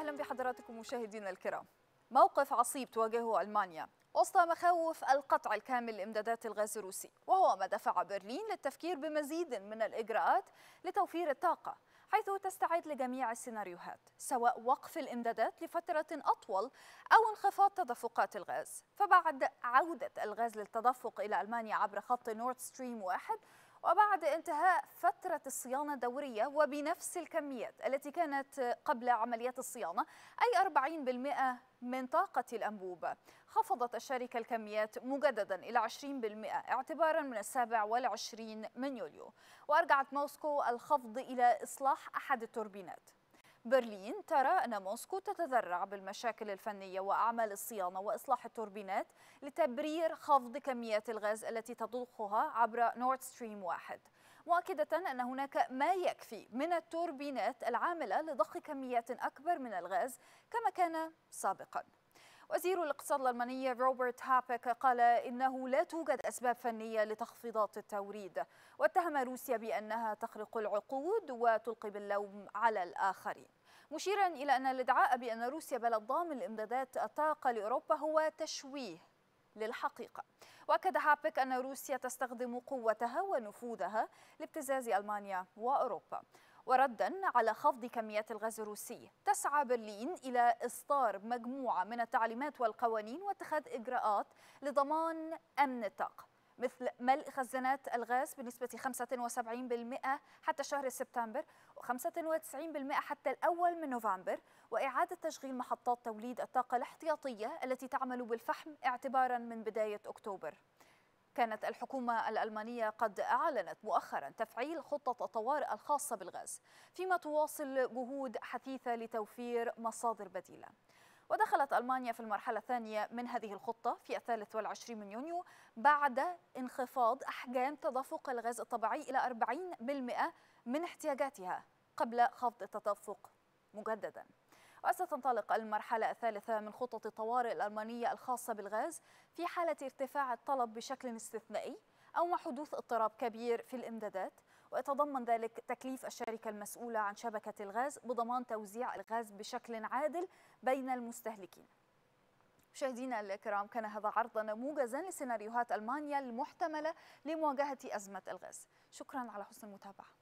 أهلا بحضراتكم مشاهدينا الكرام. موقف عصيب تواجهه ألمانيا وسط مخاوف القطع الكامل لإمدادات الغاز الروسي، وهو ما دفع برلين للتفكير بمزيد من الإجراءات لتوفير الطاقة، حيث تستعد لجميع السيناريوهات سواء وقف الإمدادات لفترة أطول أو انخفاض تدفقات الغاز. فبعد عودة الغاز للتدفق إلى ألمانيا عبر خط نورد ستريم 1 وبعد انتهاء فترة الصيانة الدورية وبنفس الكميات التي كانت قبل عمليات الصيانة، أي 40% من طاقة الأنبوب، خفضت الشركة الكميات مجددا إلى 20% اعتبارا من 27 من يوليو، وأرجعت موسكو الخفض إلى إصلاح أحد التوربينات. برلين ترى أن موسكو تتذرع بالمشاكل الفنية وأعمال الصيانة وإصلاح التوربينات لتبرير خفض كميات الغاز التي تضخها عبر نورد ستريم 1، مؤكدة أن هناك ما يكفي من التوربينات العاملة لضخ كميات أكبر من الغاز كما كان سابقا. وزير الاقتصاد الألماني روبرت هابيك قال إنه لا توجد أسباب فنية لتخفيضات التوريد، واتهم روسيا بأنها تخرق العقود وتلقي باللوم على الآخرين، مشيرا إلى أن الادعاء بأن روسيا بلد ضامن لإمدادات الطاقة لأوروبا هو تشويه للحقيقة. وأكد هابيك أن روسيا تستخدم قوتها ونفوذها لابتزاز ألمانيا وأوروبا. وردا على خفض كميات الغاز الروسي، تسعى برلين إلى إصدار مجموعة من التعليمات والقوانين واتخاذ إجراءات لضمان أمن الطاقة، مثل ملء خزانات الغاز بنسبة 75% حتى شهر سبتمبر و95% حتى الأول من نوفمبر، وإعادة تشغيل محطات توليد الطاقة الاحتياطية التي تعمل بالفحم اعتبارا من بداية أكتوبر. كانت الحكومة الألمانية قد أعلنت مؤخرا تفعيل خطة الطوارئ الخاصة بالغاز، فيما تواصل جهود حثيثة لتوفير مصادر بديلة. ودخلت ألمانيا في المرحلة الثانية من هذه الخطة في 23 من يونيو بعد انخفاض أحجام تدفق الغاز الطبيعي إلى 40% من احتياجاتها قبل خفض التدفق مجددا. وستنطلق المرحلة الثالثة من خطة الطوارئ الألمانية الخاصة بالغاز في حالة ارتفاع الطلب بشكل استثنائي أو مع حدوث اضطراب كبير في الإمدادات، ويتضمن ذلك تكليف الشركة المسؤولة عن شبكة الغاز بضمان توزيع الغاز بشكل عادل بين المستهلكين. مشاهدينا الكرام، كان هذا عرضنا موجزا لسيناريوهات ألمانيا المحتملة لمواجهة أزمة الغاز. شكرا على حسن المتابعة.